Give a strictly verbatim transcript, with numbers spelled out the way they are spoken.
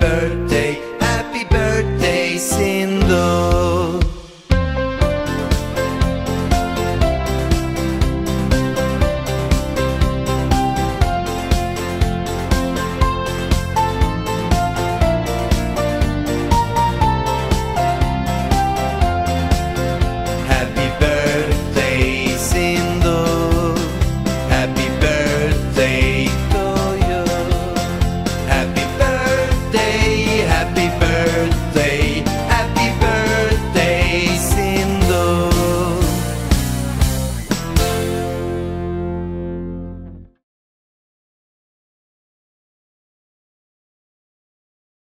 bird.